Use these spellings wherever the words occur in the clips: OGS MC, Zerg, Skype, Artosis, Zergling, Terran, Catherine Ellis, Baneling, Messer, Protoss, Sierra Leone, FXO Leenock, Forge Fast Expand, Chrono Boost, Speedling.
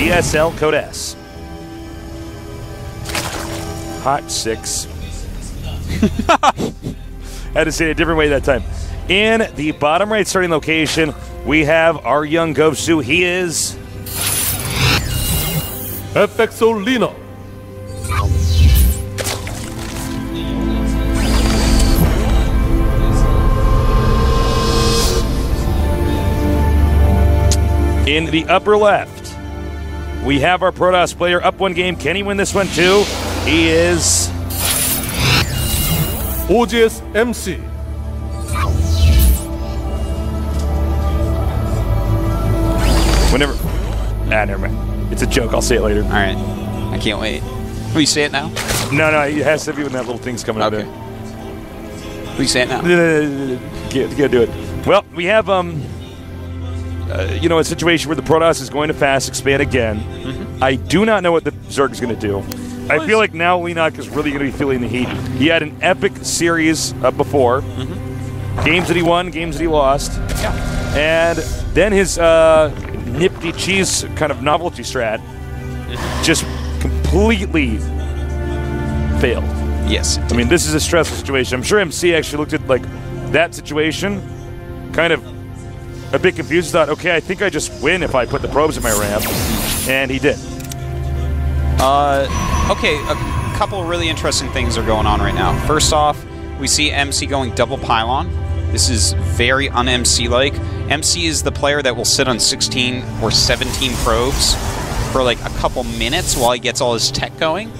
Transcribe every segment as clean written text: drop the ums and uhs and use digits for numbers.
DSL code S. Hot 6. Had to say it a different way that time. In the bottom right starting location, we have our young Gosu. He is FXO Leenock. In the upper left, we have our Protoss player up one game. Can he win this one too? He is OGS MC. Whenever. Ah, never mind. It's a joke. I'll say it later. All right. I can't wait. Will you say it now? No, no. It has to be when that little thing's coming out. Okay. Will you say it now? Can't do it. Well, we have you know, a situation where the Protoss is going to fast expand again. Mm-hmm. I do not know what the Zerg is going to do. I feel like now Leenock is really going to be feeling the heat. He had an epic series before. Mm-hmm. Games that he won, games that he lost. Yeah. And then his nifty cheese kind of novelty strat just completely failed. Yes. I mean, this is a stressful situation. I'm sure MC actually looked at like that situation, kind of a bit confused, thought, okay, I think I just win if I put the probes in my ramp, and he did. Okay, a couple really interesting things are going on right now. First off, we see MC going double pylon. This is very un-MC-like. MC is the player that will sit on 16 or 17 probes for like a couple minutes while he gets all his tech going.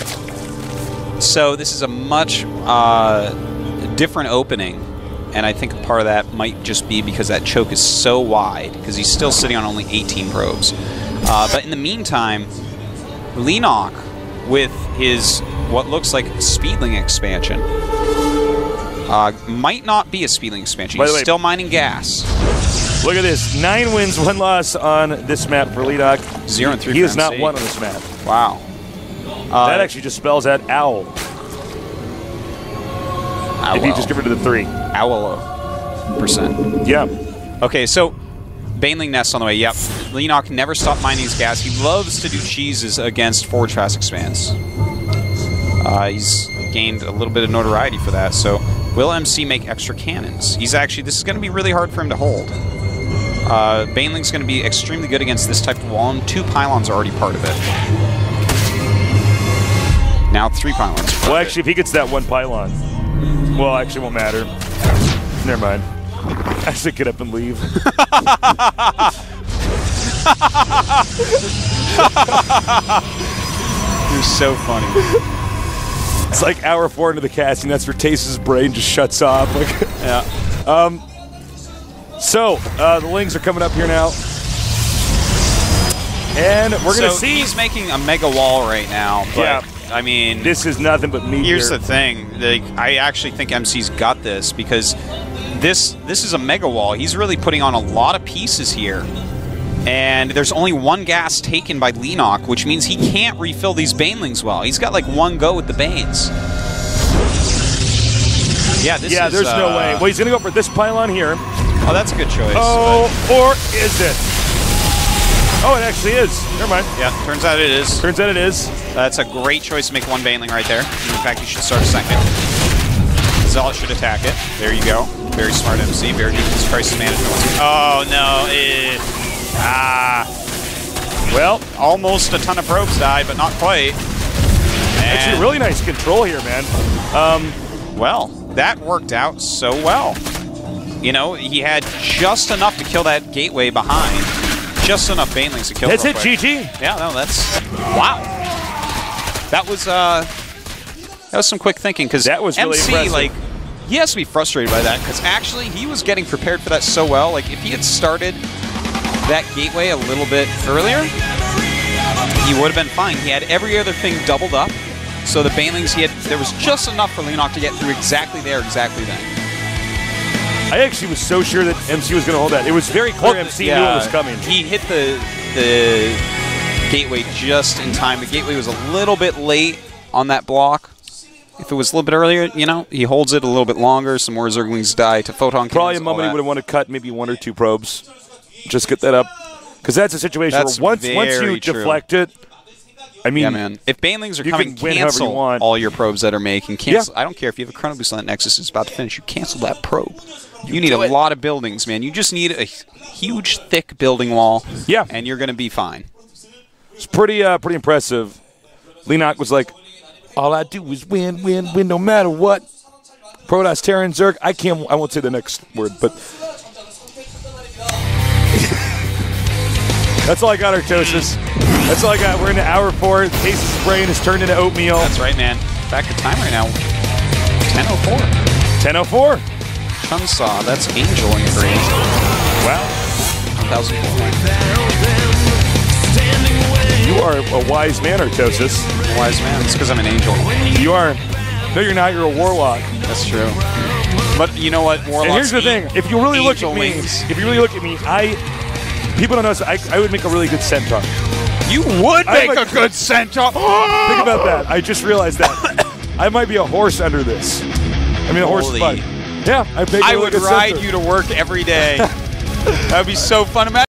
So this is a much different opening. And I think part of that might just be because that choke is so wide, because he's still sitting on only 18 probes. But in the meantime, Leenock, with his what looks like Speedling expansion, might not be a Speedling expansion. He's still mining gas. Look at this. 9 wins, 1 loss on this map for Leenock. 0-3. He is not one on this map. Wow. That actually just spells out owl. If you just give it to the 3. %. Yeah. Okay, so Baneling Nest on the way. Yep. Leenock never stopped mining his gas. He loves to do cheeses against Forge Fast Expands. He's gained a little bit of notoriety for that. So will MC make extra cannons? He's actually, this is going to be really hard for him to hold. Baneling's going to be extremely good against this type of wall. And 2 pylons are already part of it. Now 3 pylons. Well, actually, if he gets that 1 pylon. Well, actually, it won't matter. Never mind. I should get up and leave. You're so funny. It's like hour 4 into the casting. That's where Tace's brain just shuts off. Like, yeah. The Lings are coming up here now. And we're going to see. He's making a mega wall right now. But yeah. I mean, this is nothing but meteor. Here's the thing. Like, I actually think MC's got this because this is a mega wall. He's really putting on a lot of pieces here. And there's only 1 gas taken by Leenock, which means he can't refill these Banelings well. He's got like 1 go with the Banes. Yeah, this is... there's no way. Well, he's going to go for this pylon here. Oh, that's a good choice. Oh, or is it? Oh, it actually is. Never mind. Yeah, turns out it is. Turns out it is. That's a great choice to make 1 Baneling right there. In fact, you should start a 2nd. Zal should attack it. There you go. Very smart MC. Very good crisis management. Oh, no. Well, almost a ton of probes died, but not quite. And actually, really nice control here, man. Well, that worked out so well. You know, he had just enough to kill that gateway behind. Just enough Banelings to kill. That's it, GG. Yeah, no, that's wow. That was some quick thinking because that was really MC. Impressive. Like, he has to be frustrated by that because actually he was getting prepared for that so well. Like, if he had started that gateway a little bit earlier, he would have been fine. He had every other thing doubled up, so the Banelings he had there was just enough for Leenock to get through exactly there, exactly then. I actually was so sure that MC was going to hold that. It was very clear MC knew it was coming. He hit the gateway just in time. The gateway was a little bit late on that block. If it was a little bit earlier, you know, he holds it a little bit longer. Some more Zerglings die to Photon Cannons. Probably a moment he would have wanted to cut maybe 1 or 2 probes. Just get that up. Because that's a situation where once you deflect it, I mean, yeah, man. If Banelings are coming, cancel all your probes that are making. Cancel. Yeah. I don't care if you have a Chrono Boost on that Nexus is about to finish. You cancel that probe. You need a lot of buildings, man. You just need a huge, thick building wall. Yeah, and you're going to be fine. It's pretty, pretty impressive. Leenock was like, "All I do is win, win, win, no matter what." Protoss, Terran, Zerg. I can't. I won't say the next word, but that's all I got, Artosis. That's all I got. We're into hour 4. Casey's brain has turned into oatmeal. That's right, man. Back to time right now. 10:04. 10:04. Chunsaw. That's Angel in your brain. Wow. 1,004. You are a wise man, Artosis. A wise man. It's because I'm an angel. You are. No, you're not. You're a warlock. That's true. But you know what? Warlocks. And here's the thing. If you really look at me, people don't notice. I would make a really good centaur. You would make a good centaur. Oh! Think about that. I just realized that. I might be a horse under this. I mean, a horse is fun. Yeah, I would ride you to work every day. That would be so fun. Imagine